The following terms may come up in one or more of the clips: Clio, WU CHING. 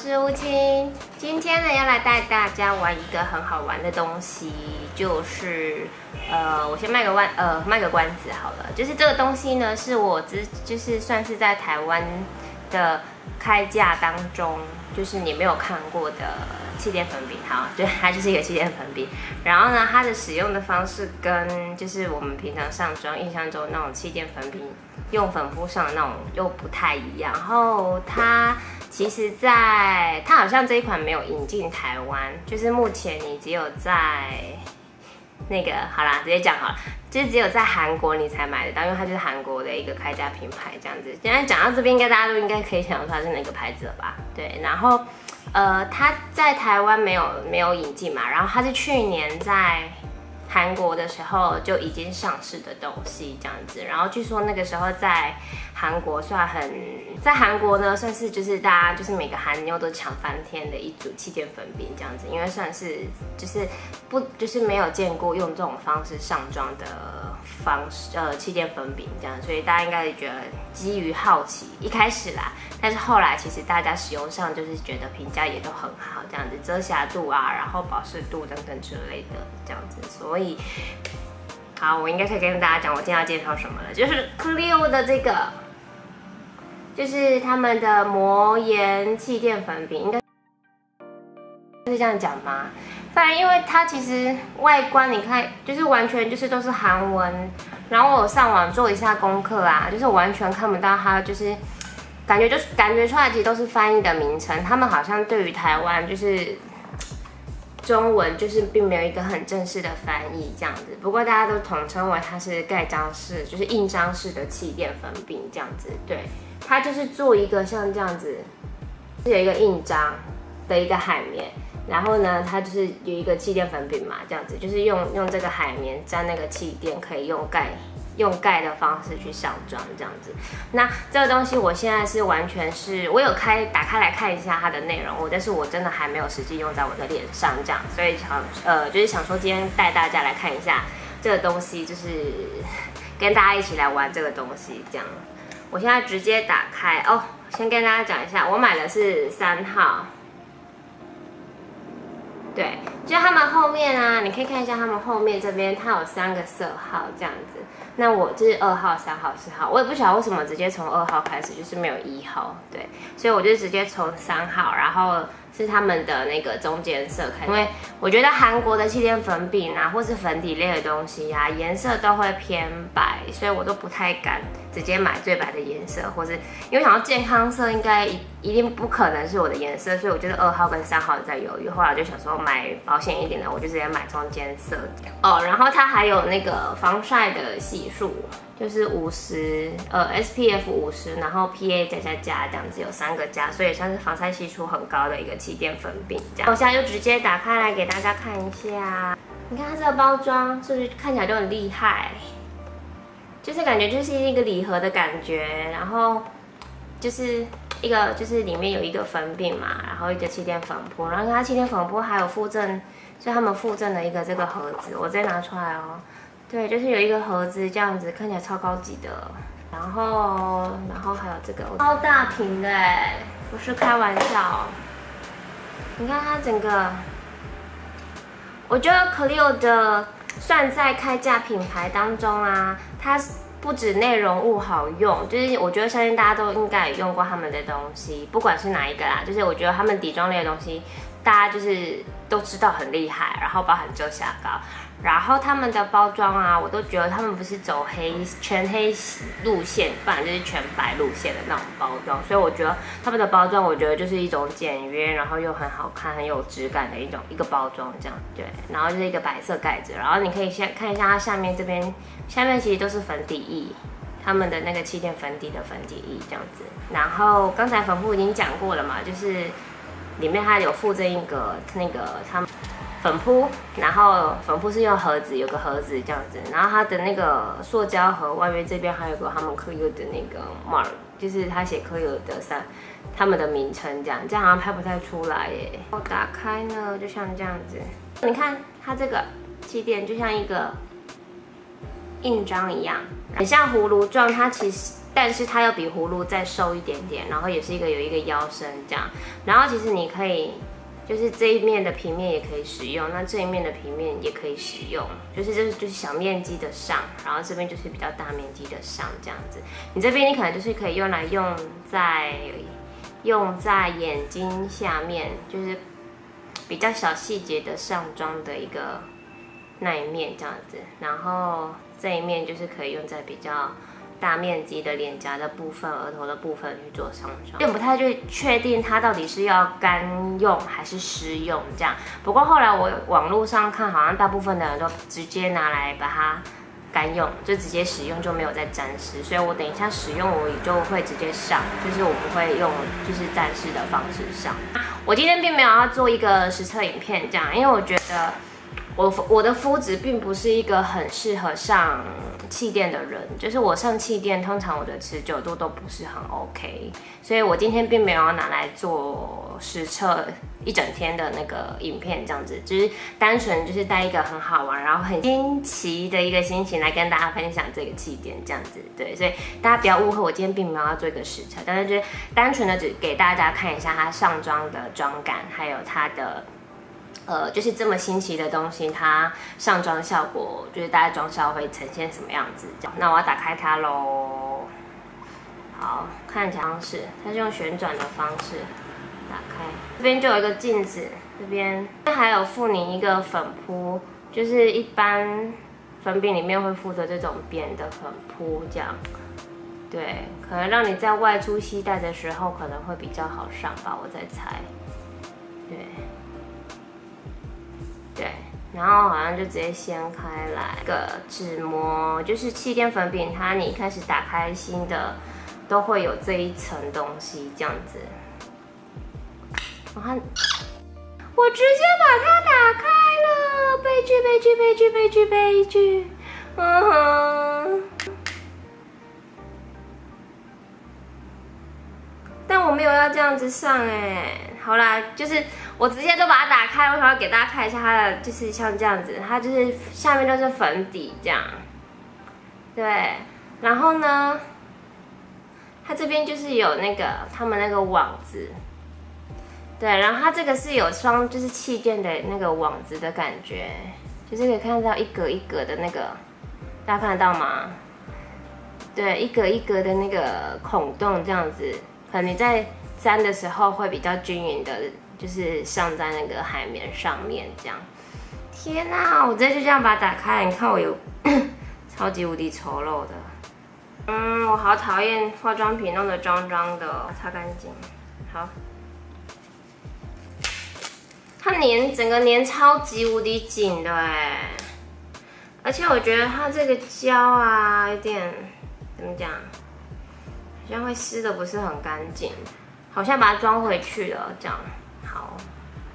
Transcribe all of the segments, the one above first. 是乌青，今天呢要来带大家玩一个很好玩的东西，就是我先卖个关子好了，就是这个东西呢是我就是算是在台湾的开架当中，就是你没有看过的气垫粉饼，好，对，它就是一个气垫粉饼。然后呢，它的使用的方式跟就是我们平常上妆印象中那种气垫粉饼用粉扑上的那种又不太一样。然后它其实它好像这一款没有引进台湾，就是目前你只有在那个好啦，直接讲好了，就是只有在韩国你才买得到，因为它就是韩国的一个开架品牌这样子。现在讲到这边，应该大家都应该可以想到它是哪个牌子了吧？对，然后。它在台湾没有引进嘛，然后它是去年在韩国的时候就已经上市的东西这样子，然后据说那个时候在韩国呢算是就是大家就是每个韩妞都抢翻天的一组气垫粉饼这样子，因为算是就是没有见过用这种方式上妆的气垫粉饼这样，所以大家应该觉得基于好奇一开始啦，但是后来其实大家使用上就是觉得评价也都很好这样子，遮瑕度啊，然后保湿度等等之类的这样子，所以好，我应该可以跟大家讲我今天要介绍什么了，就是 Clio 的这个，就是他们的魔岩气垫粉饼，应该是这样讲吗？但因为它其实外观你看，就是完全就是都是韩文，然后我有上网做一下功课啊，就是我完全看不到它，就是感觉出来其实都是翻译的名称，他们好像对于台湾就是中文就是并没有一个很正式的翻译这样子，不过大家都统称为它是盖章式，就是印章式的气垫粉饼这样子。对，它就是做一个像这样子，是有一个印章的一个海绵。然后呢，它就是有一个气垫粉饼嘛，这样子就是用这个海绵沾那个气垫，可以用盖的方式去上妆这样子。那这个东西我现在是完全是我有打开来看一下它的内容，但是我真的还没有实际用在我的脸上这样，所以就是想说今天带大家来看一下这个东西，就是跟大家一起来玩这个东西这样。我现在直接打开哦，先跟大家讲一下，我买的是3号。对，就是他们后面啊，你可以看一下他们后面这边，它有3个色号这样子。那我就是2号、3号、4号，我也不晓得为什么直接从2号开始，就是没有1号。对，所以我就直接从3号，然后是他们的那个中间色开始。因为我觉得韩国的气垫粉饼啊，或是粉底类的东西啊，颜色都会偏白，所以我都不太敢直接买最白的颜色，或是因为想要健康色，应该一定不可能是我的颜色，所以我觉得2号跟3号在犹豫。后来就想说买保险一点的，我就直接买中间色哦。然后它还有那个防晒的系数，就是SPF 50，然后 PA 加这样子，有3个加，所以算是防晒系数很高的一个气垫粉饼这样。我现在就直接打开来给大家看一下，你看它这个包装是不是看起来就很厉害？就是感觉就是一个礼盒的感觉，然后就是一个就是里面有一个粉饼嘛，然后一个气垫粉扑，然后它气垫粉扑还有附赠，就他们附赠的一个这个盒子，我直接拿出来哦。对，就是有一个盒子这样子，看起来超高级的。然后还有这个超大瓶的哎，不是开玩笑哦。你看它整个，我觉得 Clio 的算在开架品牌当中啊，它不止内容物好用，就是我觉得相信大家都应该也用过他们的东西，不管是哪一个啦，就是我觉得他们底妆类的东西，大家就是都知道很厉害，然后包含遮瑕膏，然后他们的包装啊，我都觉得他们不是走全黑路线，不然就是全白路线的那种包装，所以我觉得他们的包装，我觉得就是一种简约，然后又很好看、很有质感的一个包装这样。对，然后就是一个白色盖子，然后你可以先看一下它下面这边，下面其实都是粉底液，他们的那个气垫粉底的粉底液这样子。然后刚才粉扑已经讲过了嘛，就是里面它有附赠一个那个他们。粉扑，然后粉扑是用盒子，有个盒子这样子，然后它的那个塑胶盒外面这边还有个他们 Clio 的那个 mark， 就是它写 Clio 的他们的名称这样，这样好像拍不太出来耶。我打开呢，就像这样子，你看它这个气垫就像一个印章一样，很像葫芦状，它其实。但是它又比葫芦再瘦一点点，然后也是有一个腰身这样。然后其实你可以，就是这一面的平面也可以使用，那这一面的平面也可以使用，就是小面积的上，然后这边就是比较大面积的上这样子。你这边你可能就是可以用在眼睛下面，就是比较小细节的上妆的一个。 那一面这样子，然后这一面就是可以用在比较大面积的脸颊的部分、额头的部分去做上妆，有点不太确定它到底是要干用还是湿用这样。不过后来我网络上看，好像大部分的人都直接拿来把它干用，就直接使用就没有再沾湿，所以我等一下使用我也就会直接上，就是我不会用就是沾湿的方式上。我今天并没有要做一个实测影片这样，因为我觉得。 我的肤质并不是一个很适合上气垫的人，就是我上气垫，通常我的持久度都不是很 OK， 所以我今天并没有拿来做实测一整天的那个影片，这样子，就是单纯就是带一个很好玩，然后很新奇的一个心情来跟大家分享这个气垫，这样子，对，所以大家不要误会，我今天并没有要做一个实测，但是就是单纯的只给大家看一下它上妆的妆感，还有它的。 就是这么新奇的东西，它上妆效果就是大家妆效会呈现什么样子这样。那我要打开它喽。好，看起来方式，它是用旋转的方式打开。这边就有一个镜子，这边还有附你一个粉扑，就是一般粉饼里面会附的这种扁的粉扑这样。对，可能让你在外出携带的时候可能会比较好上吧，我在猜。对。 对，然后好像就直接掀开来一个纸膜，就是气垫粉饼，它你一开始打开新的都会有这一层东西这样子。我直接把它打开了，悲剧，但我没有要这样子上哎，好啦，就是。 我直接就把它打开，我想要给大家看一下它的，就是像这样子，它就是下面就是粉底这样，对，然后呢，它这边就是有那个他们那个网子，对，然后它这个是有双就是气垫的那个网子的感觉，就是可以看到一格一格的那个，大家看得到吗？对，一格一格的那个孔洞这样子，可能你在粘的时候会比较均匀的。 就是上在那个海绵上面这样，天哪！我直接就这样把它打开，你看我有超级无敌丑陋的，我好讨厌化妆品弄得脏脏的、哦，擦干净。好，它粘整个粘超级无敌紧的哎，而且我觉得它这个胶啊有点怎么讲，好像会撕的不是很干净，好像把它装回去了这样。 好，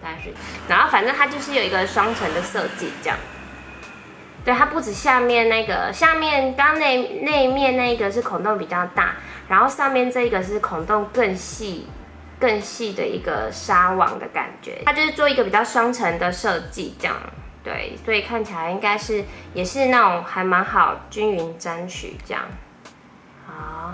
大概是，然后反正它就是有一个双层的设计，这样。对，它不止下面那个，下面刚那一面那一个是孔洞比较大，然后上面这一个是孔洞更细的一个纱网的感觉，它就是做一个比较双层的设计，这样。对，所以看起来应该是也是那种还蛮好均匀沾取这样。好。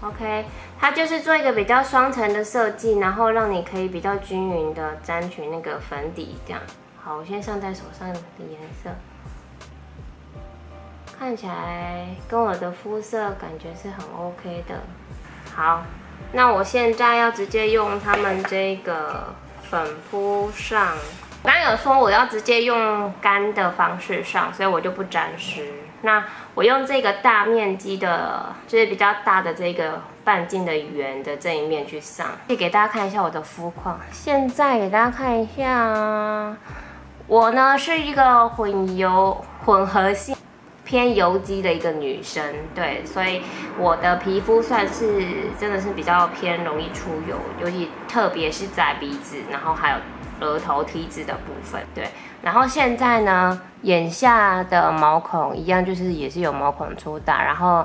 OK， 它就是做一个比较双层的设计，然后让你可以比较均匀的沾取那个粉底这样。好，我先上在手上的颜色，看起来跟我的肤色感觉是很 OK 的。好，那我现在要直接用他们这个粉扑上。我刚刚有说我要直接用干的方式上，所以我就不沾湿。 那我用这个大面积的，就是比较大的这个半径的圆的这一面去上，可以给大家看一下我的肤况。现在给大家看一下，我呢是一个混合性偏油肌的一个女生，对，所以我的皮肤算是真的是比较偏容易出油，尤其特别是在鼻子，然后还有。 额头 T 字的部分，对，然后现在呢，眼下的毛孔一样，就是也是有毛孔粗大，然后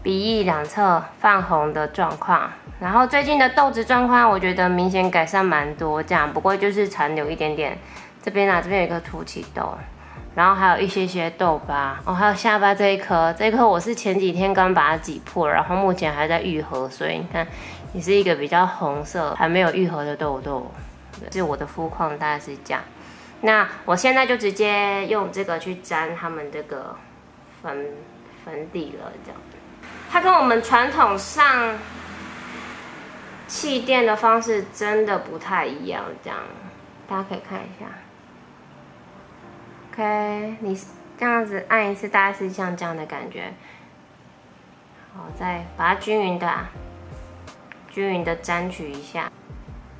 鼻翼两侧泛红的状况，然后最近的痘子状况，我觉得明显改善蛮多，这样，不过就是残留一点点，这边啊，这边有一个凸起痘，然后还有一些些痘疤，哦，还有下巴这一颗，这一颗我是前几天刚把它挤破，然后目前还在愈合，所以你看也是一个比较红色还没有愈合的痘痘。是我的肤况大概是这样。那我现在就直接用这个去沾他们这个粉底了，这样。它跟我们传统上气垫的方式真的不太一样，这样大家可以看一下。 OK， 你这样子按一次，大概是像这样的感觉。好，再把它均匀的沾取一下。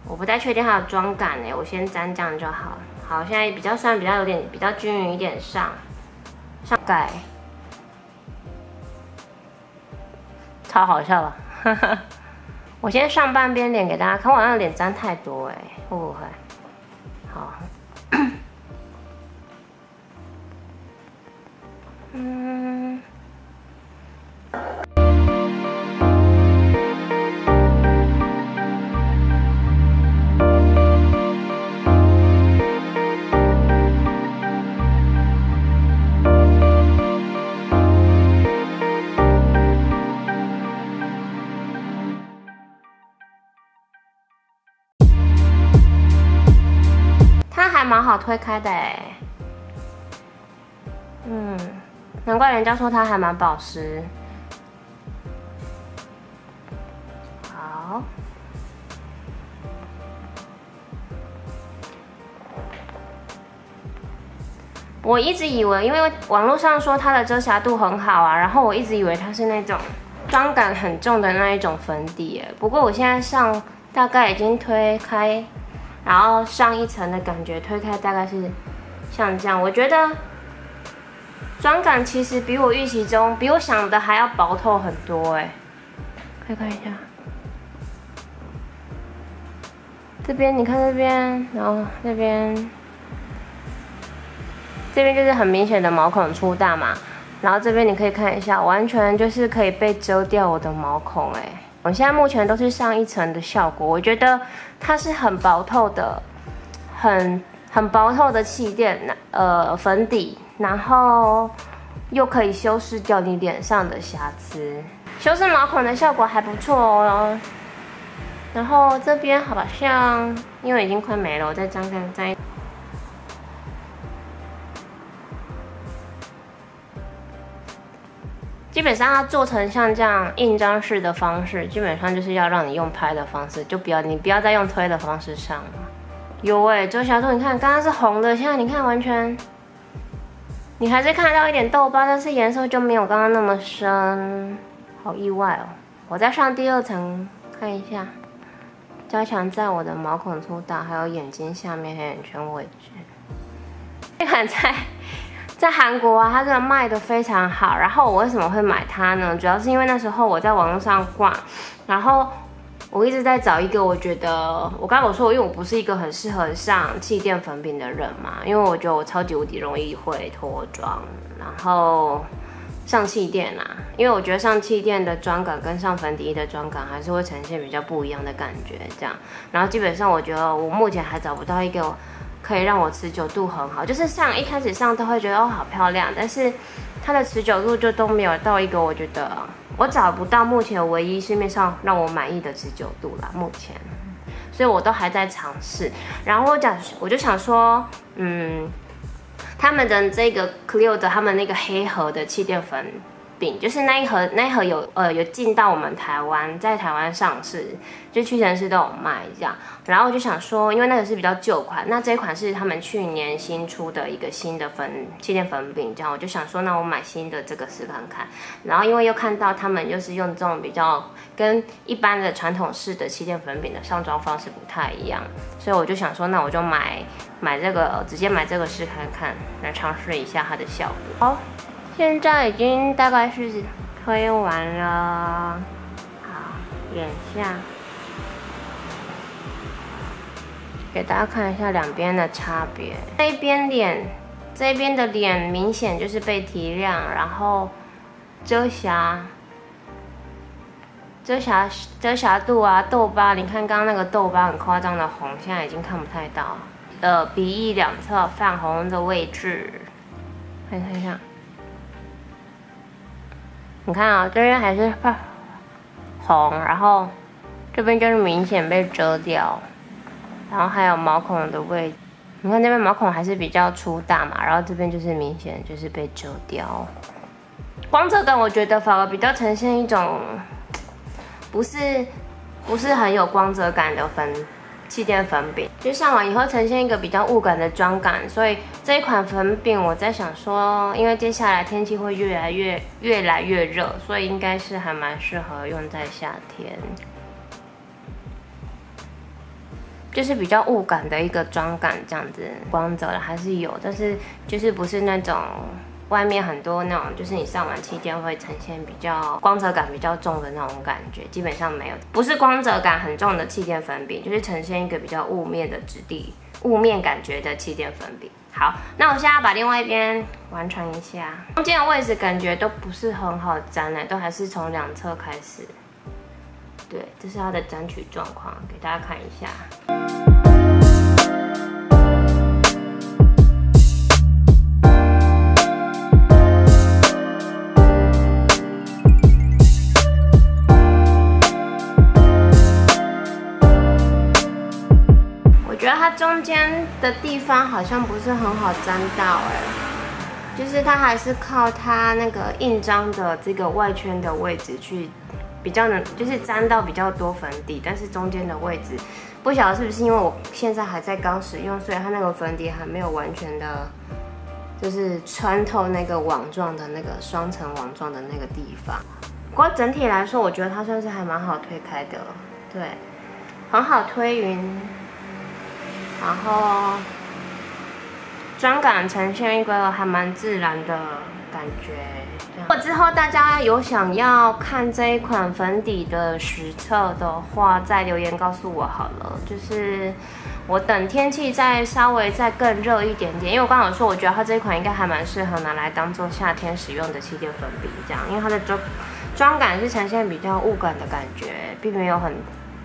我不太确定它的妆感哎，我先沾这样就好了。好，现在比较有点比较均匀一点上盖，超好笑了。我先上半边脸给大家看，我好像脸沾太多哎，会不会？好。嗯，它还蛮好推开的哎，嗯。 难怪人家说它还蛮保湿。好，我一直以为，因为网络上说它的遮瑕度很好啊，然后我一直以为它是那种妆感很重的那一种粉底欸。不过我现在上大概已经推开，然后上一层的感觉推开大概是像这样，我觉得。 妆感其实比我预期中、比我想的还要薄透很多哎，可以看一下，这边你看这边，然后那边，这边就是很明显的毛孔粗大嘛，然后这边你可以看一下，完全就是可以被遮掉我的毛孔哎，我现在目前都是上一层的效果，我觉得它是很薄透的，很薄透的气垫粉底。 然后又可以修饰掉你脸上的瑕疵，修饰毛孔的效果还不错哦。然后这边好像因为已经快没了，我再沾看沾。基本上它做成像这样印章式的方式，基本上就是要让你用拍的方式，就你不要再用推的方式上了。有哎，遮瑕度你看刚刚是红的，现在你看完全。 你还是看到一点痘疤，但是颜色就没有刚刚那么深，好意外哦！我再上第二层看一下，加强在我的毛孔粗大，还有眼睛下面黑眼圈位置。这款在韩国啊，它真的卖的非常好。然后我为什么会买它呢？主要是因为那时候我在网络上逛，然后。 我一直在找一个，我觉得我刚刚有说，因为我不是一个很适合上气垫粉饼的人嘛，因为我觉得我超级无敌容易会脱妆，然后上气垫啊，因为我觉得上气垫的妆感跟上粉底液的妆感还是会呈现比较不一样的感觉，这样。然后基本上我觉得我目前还找不到一个可以让我持久度很好，就是上一开始上都会觉得哦好漂亮，但是它的持久度就都没有到一个我觉得。 我找不到目前唯一市面上让我满意的持久度啦，目前，所以我都还在尝试。然后我就想说，他们的这个 Clio 的他们那个黑盒的气垫粉饼，就是那一盒有进到我们台湾，在台湾上市，就屈臣氏都有卖这样。然后我就想说，因为那个是比较旧款，那这一款是他们去年新出的一个新的气垫粉饼，这样我就想说，那我买新的这个试看看。然后因为又看到他们又是用这种比较跟一般的传统式的气垫粉饼的上妆方式不太一样，所以我就想说，那我就买这个，直接买这个试看看，来尝试一下它的效果。好，现在已经大概是推完了，好，眼下。 给大家看一下两边的差别，这一边的脸明显就是被提亮，然后遮瑕度啊，痘疤，你看刚刚那个痘疤很夸张的红，现在已经看不太到了，鼻翼两侧泛红的位置，来看一下，你看啊，这边还是红，然后这边就是明显被遮掉，然后还有毛孔的位置。 你看那边毛孔还是比较粗大嘛，然后这边就是明显就是被遮掉，光泽感我觉得反而比较呈现一种不是很有光泽感的气垫粉饼，就上完以后呈现一个比较雾感的妆感，所以这一款粉饼我在想说，因为接下来天气会越来越热，所以应该是还蛮适合用在夏天。 就是比较雾感的一个妆感，这样子光泽还是有，但是就是不是那种外面很多那种，就是你上完气垫会呈现比较光泽感比较重的那种感觉，基本上没有，不是光泽感很重的气垫粉饼，就是呈现一个比较雾面的质地、雾面感觉的气垫粉饼。好，那我现在把另外一边完成一下，中间的位置感觉都不是很好粘欸，都还是从两侧开始。 对，这是它的粘取状况，给大家看一下。我觉得它中间的地方好像不是很好粘到欸，就是它还是靠它那个印章的这个外圈的位置去。 比较能就是沾到比较多粉底，但是中间的位置不晓得是不是因为我现在还在刚使用，所以它那个粉底还没有完全的，就是穿透那个网状的那个双层网状的那个地方。不过整体来说，我觉得它算是还蛮好推开的，对，很好推匀，然后妆感呈现一个还蛮自然的感觉。 如果之后大家有想要看这一款粉底的实测的话，再留言告诉我好了。就是我等天气稍微更热一点点，因为我刚好说，我觉得它这一款应该还蛮适合拿来当做夏天使用的气垫粉饼这样，因为它的妆感是呈现比较雾感的感觉，并没有很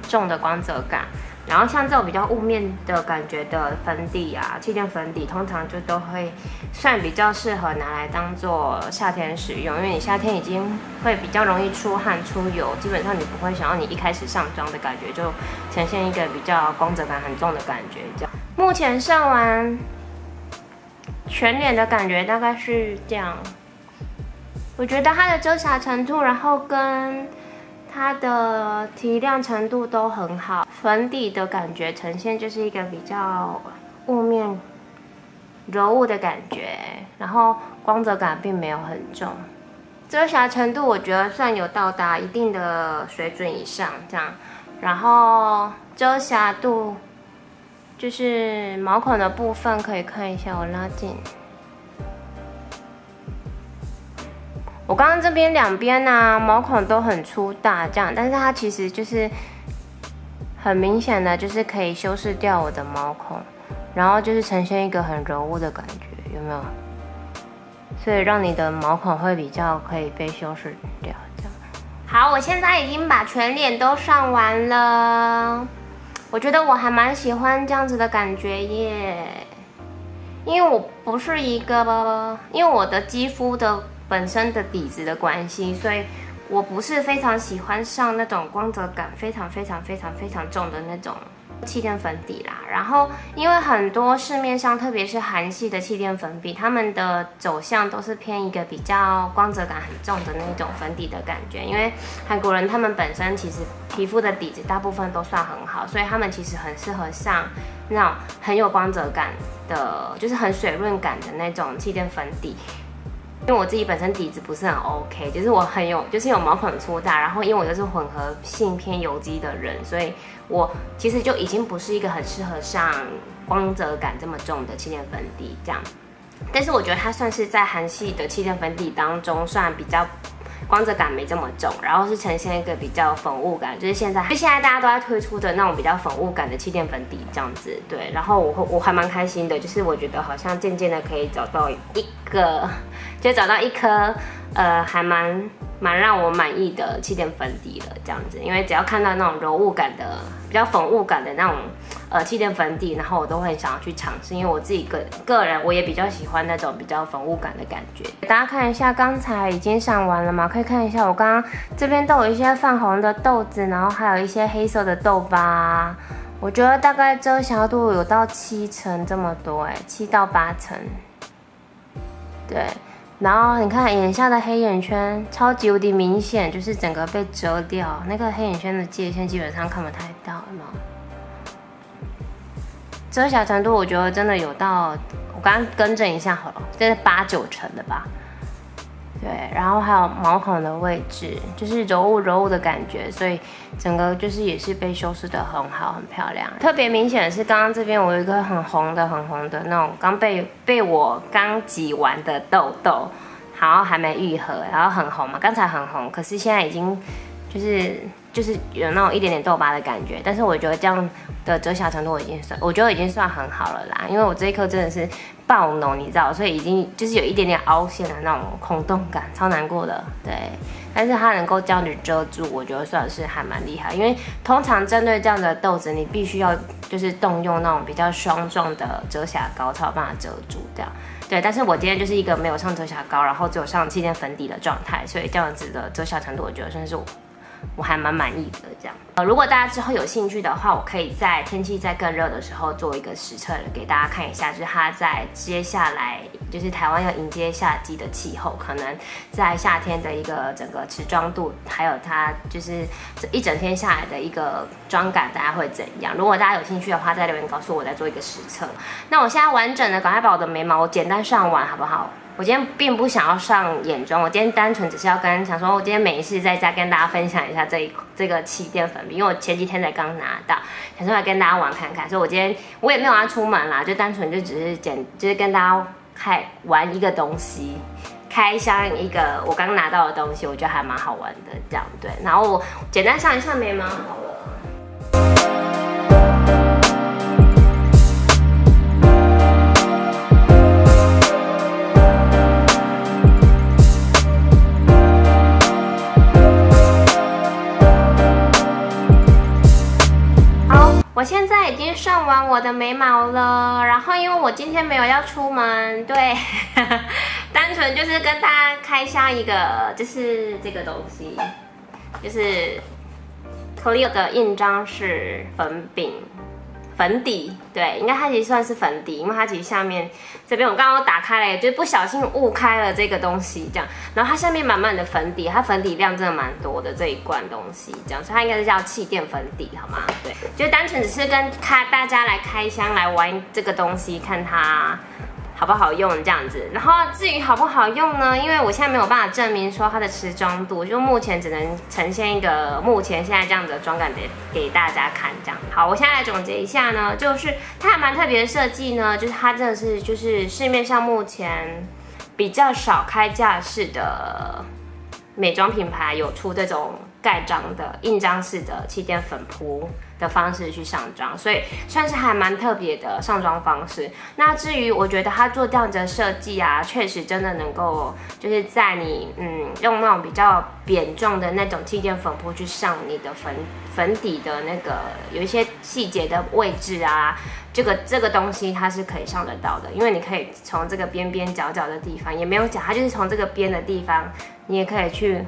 重的光泽感。然后像这种比较雾面的感觉的粉底啊，气垫粉底通常就都会算比较适合拿来当做夏天使用，因为你夏天已经会比较容易出汗出油，基本上你不会想要你一开始上妆的感觉就呈现一个比较光泽感很重的感觉这样。目前上完全脸的感觉大概是这样，我觉得它的遮瑕程度，然后跟 它的提亮程度都很好，粉底的感觉呈现就是一个比较雾面、柔雾的感觉，然后光泽感并没有很重，遮瑕程度我觉得算有到达一定的水准以上这样，然后遮瑕度就是毛孔的部分可以看一下，我拉近。 我刚刚这边两边啊，毛孔都很粗大这样，但是它其实就是很明显的，就是可以修饰掉我的毛孔，然后就是呈现一个很柔雾的感觉，有没有？所以让你的毛孔会比较可以被修饰掉这样。好，我现在已经把全脸都上完了，我觉得我还蛮喜欢这样子的感觉耶，因为我不是一个，因为我的肌肤的 本身的底子的关系，所以我不是非常喜欢上那种光泽感非常重的那种气垫粉底啦。然后，因为很多市面上，特别是韩系的气垫粉底，他们的走向都是偏一个比较光泽感很重的那种粉底的感觉。因为韩国人他们本身其实皮肤的底子大部分都算很好，所以他们其实很适合上那种很有光泽感的，就是很水润感的那种气垫粉底。 因为我自己本身底子不是很 OK， 就是我很有，就是有毛孔粗大，然后因为我又是混合性偏油肌的人，所以我其实就已经不是一个很适合上光泽感这么重的气垫粉底这样。但是我觉得它算是在韩系的气垫粉底当中算比较光泽感没这么重，然后是呈现一个比较粉雾感，就是现在大家都在推出的那种比较粉雾感的气垫粉底这样子。对，然后我还蛮开心的，就是我觉得好像渐渐的可以找到一颗，还蛮让我满意的气垫粉底了，这样子，因为只要看到那种柔雾感的、比较粉雾感的那种气垫粉底，然后我都会想要去尝试，因为我自己个人我也比较喜欢那种比较粉雾感的感觉。大家看一下，刚才已经上完了嘛，可以看一下我刚刚这边都有一些泛红的豆子，然后还有一些黑色的痘疤。 我觉得大概遮瑕度有到7成这么多，7到8成。对，然后你看眼下的黑眼圈超级无敌明显，就是整个被遮掉，那个黑眼圈的界限基本上看不太到了。遮瑕程度我觉得真的有到，我刚刚更正一下好了，这是8、9成的吧。对，然后还有毛孔的位置，就是柔雾柔雾的感觉，所以整个就是也是被修饰得很好，很漂亮。特别明显的是，刚刚这边我有一个很红的那种刚被我挤完的痘痘，然后还没愈合，然后很红嘛，刚才很红，可是现在已经就是有那种一点点痘疤的感觉。但是我觉得这样的遮瑕程度我觉得已经算很好了啦，因为我这一颗真的是。 爆脓，你知道，所以已经就是有一点点凹陷的那种孔洞感，超难过的。对，但是它能够这样子遮住，我觉得算是还蛮厉害。因为通常针对这样的痘子，你必须要就是动用那种比较霜状的遮瑕膏才有办法遮住这样。对，但是我今天就是一个没有上遮瑕膏，然后只有上气垫粉底的状态，所以这样子的遮瑕程度，我觉得算是我还蛮满意的这样。如果大家之后有兴趣的话，我可以在天气在更热的时候做一个实测给大家看一下，就是它在接下来就是台湾要迎接夏季的气候，可能在夏天的一个整个持妆度，还有它就是这一整天下来的一个妆感，大家会怎样？如果大家有兴趣的话，在留言告诉我，再做一个实测。那我现在完整的赶快把我的眉毛简单上完，好不好？ 我今天并不想要上眼妆，我今天单纯只是要想说，我今天没事在家跟大家分享一下这个气垫粉饼，因为我前几天才刚拿到，想说来跟大家玩看看，所以我今天我也没有要出门啦，就单纯就是跟大家玩一个东西。 开箱一个我刚拿到的东西，我觉得还蛮好玩的，这样对。然后我简单上一下眉毛好了。 我现在已经上完我的眉毛了，然后因为我今天没有要出门，对，单纯就是跟大家开箱一个，就是这个东西，就是 Clio 的印章式粉底，对，应该它其实算是粉底，因为它其实下面这边我刚刚打开了，就不小心误开了这个东西这样，然后它下面满满的粉底，它粉底量真的蛮多的这一罐东西这样，所以它应该是叫气垫粉底，好吗？对，就单纯只是跟大家来开箱来玩这个东西，看它好不好用这样子。然后至于好不好用呢，因为我现在没有办法证明说它的持妆度，就目前只能呈现一个目前现在这样子的妆感给大家看这样。 好，我现在来总结一下呢，就是它还蛮特别的设计呢，就是它真的是就是市面上目前比较少开架式的美妆品牌有出这种盖章的印章式的气垫粉扑的方式去上妆，所以算是还蛮特别的上妆方式。那至于我觉得它做这样的设计啊，确实真的能够就是在你用那种比较扁状的那种气垫粉扑去上你的粉底的那个有一些细节的位置啊，这个东西它是可以上得到的，因为你可以从这个边边角角的地方也没有角，它就是从这个边的地方，你也可以去。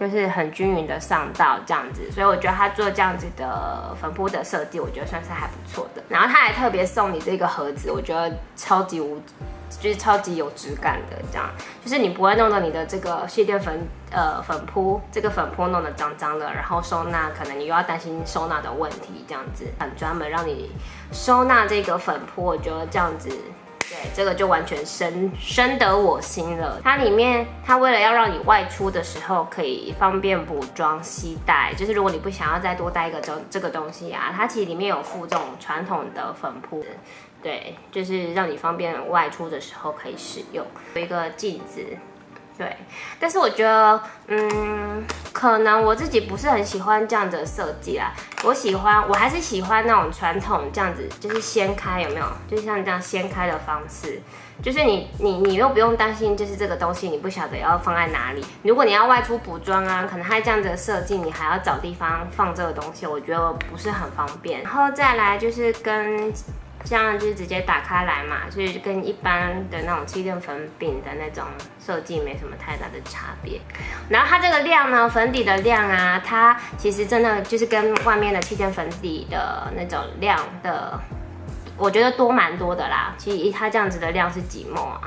就是很均匀的上到这样子，所以我觉得他做这样子的粉扑的设计，我觉得算是还不错的。然后他还特别送你这个盒子，我觉得超级有质感的，这样就是你不会弄到你的这个气垫粉扑这个粉扑弄得脏脏的，然后收纳可能你又要担心收纳的问题，这样子很专门让你收纳这个粉扑，我觉得这样子。 对，这个就完全深得我心了。它里面，它为了要让你外出的时候可以方便补妆携带，就是如果你不想要再多带一个这个东西啊，它其实里面有附这种传统的粉扑，对，就是让你方便外出的时候可以使用。有一个镜子，对，但是我觉得，可能我自己不是很喜欢这样子的设计啦。我还是喜欢那种传统这样子，就是掀开有没有？就像这样掀开的方式，就是你又不用担心，就是这个东西你不晓得要放在哪里。如果你要外出补妆啊，可能它这样子的设计，你还要找地方放这个东西，我觉得不是很方便。然后再来就是跟。 这样就是直接打开来嘛，所以就跟一般的那种气垫粉饼的那种设计没什么太大的差别。然后它这个量呢，粉底的量啊，它其实真的就是跟外面的气垫粉底的那种量的，我觉得多蛮多的啦。其实它这样子的量是几ml啊？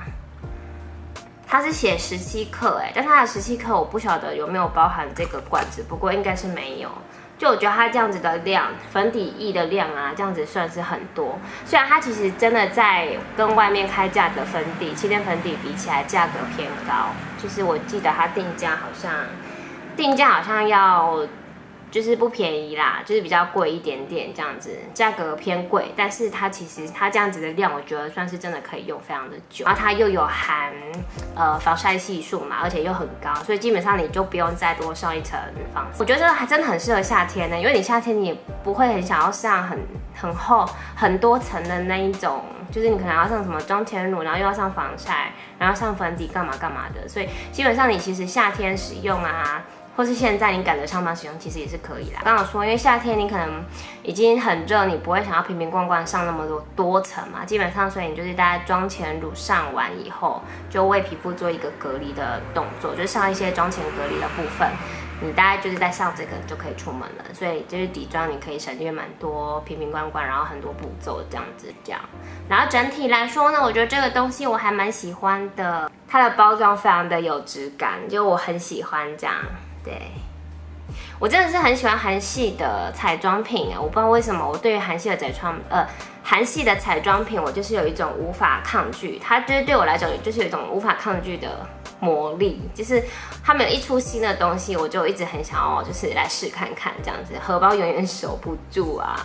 它是写17克哎，但它的17克我不晓得有没有包含这个罐子，不过应该是没有。 就我觉得它这样子的量，粉底液的量啊，这样子算是很多。虽然它其实真的在跟外面开价的粉底、气垫粉底比起来，价格偏高。就是我记得它定价好像要，就是不便宜啦，就是比较贵一点点这样子，价格偏贵。但是它其实它这样子的量，我觉得算是真的可以用非常的久。然后它又有含防晒系数嘛，而且又很高，所以基本上你就不用再多上一层防晒。我觉得这个还真的很适合夏天呢、因为你夏天你也不会很想要上很厚很多层的那一种，就是你可能要上什么妆前乳，然后又要上防晒，然后上粉底干嘛干嘛的，所以基本上你其实夏天使用啊。 或是现在你赶着上班使用，其实也是可以啦。刚好说，因为夏天你可能已经很热，你不会想要瓶瓶罐罐上那么多层嘛，基本上所以你就是大家妆前乳上完以后，就为皮肤做一个隔离的动作，就上一些妆前隔离的部分，你大概就是在上这个就可以出门了。所以就是底妆你可以省略蛮多瓶瓶罐罐，然后很多步骤这样。然后整体来说呢，我觉得这个东西我还蛮喜欢的，它的包装非常的有质感，就我很喜欢这样。 对，我真的是很喜欢韩系的彩妆品啊！我不知道为什么，我对于韩系的彩妆品，我就是有一种无法抗拒，它就是对我来讲就是有一种无法抗拒的魔力，就是他们有一出新的东西，我就一直很想要就是来试看看这样子，荷包永远守不住啊！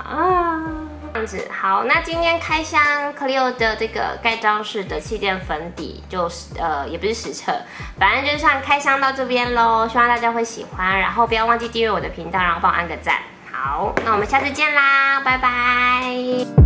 这样子好，那今天开箱 Clio 的这个盖章式的气垫粉底，就是也不是实测，反正就算开箱到这边咯，希望大家会喜欢，然后不要忘记订阅我的频道，然后帮我按个赞。好，那我们下次见啦，拜拜。